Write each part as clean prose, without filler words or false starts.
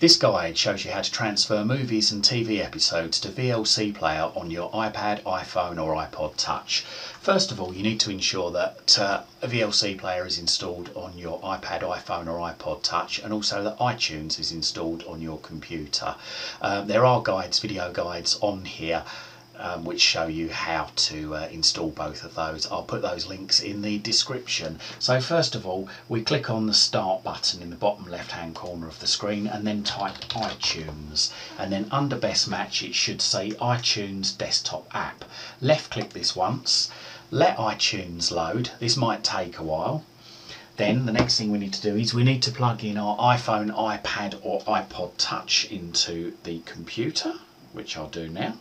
This guide shows you how to transfer movies and TV episodes to VLC Player on your iPad, iPhone or iPod Touch. First of all, you need to ensure that VLC Player is installed on your iPad, iPhone or iPod Touch, and also that iTunes is installed on your computer. There are guides, video guides on here which show you how to install both of those. I'll put those links in the description. So first of all, we click on the Start button in the bottom left hand corner of the screen and then type iTunes, and then under Best Match it should say iTunes Desktop App. Left click this once, let iTunes load. This might take a while. Then the next thing we need to do is we need to plug in our iPhone, iPad or iPod Touch into the computer, which I'll do now.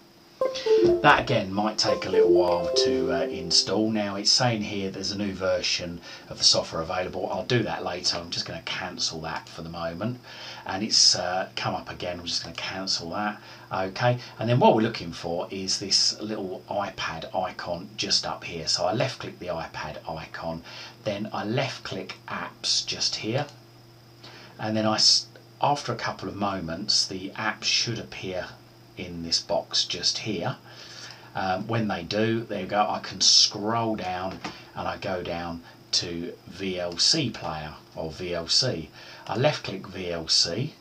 That again might take a little while to install. Now it's saying here there's a new version of the software available. I'll do that later. I'm just going to cancel that for the moment, and it's come up again. I'm just going to cancel that. Okay, and then what we're looking for is this little iPad icon just up here. So I left click the iPad icon, then I left click apps just here, and then after a couple of moments the apps should appear in this box just here. When they do, there you go, I can scroll down and I go down to VLC Player or VLC. I left click VLC,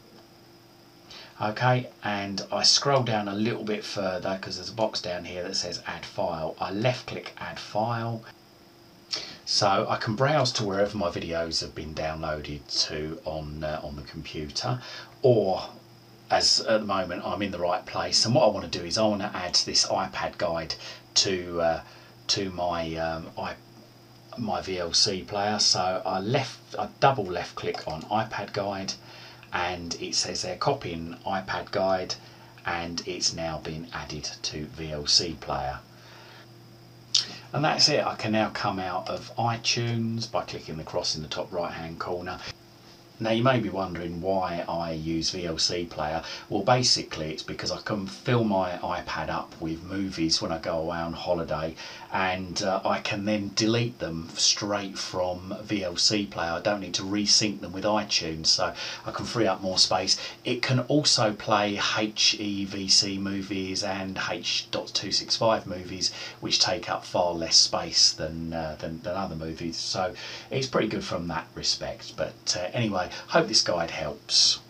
okay, and I scroll down a little bit further because there's a box down here that says add file. I left click add file, so I can browse to wherever my videos have been downloaded to on the computer, or as at the moment I'm in the right place. And what I want to do is I want to add this iPad guide to my my VLC Player. So I double left click on iPad guide, and it says they're copying iPad guide, and it's now been added to VLC Player. And that's it. I can now come out of iTunes by clicking the cross in the top right hand corner. Now you may be wondering why I use VLC Player. Well, basically it's because I can fill my iPad up with movies when I go away on holiday, and I can then delete them straight from VLC Player. I don't need to resync them with iTunes, so I can free up more space. It can also play HEVC movies and H.265 movies, which take up far less space than other movies, so it's pretty good from that respect. But anyway, hope this guide helps.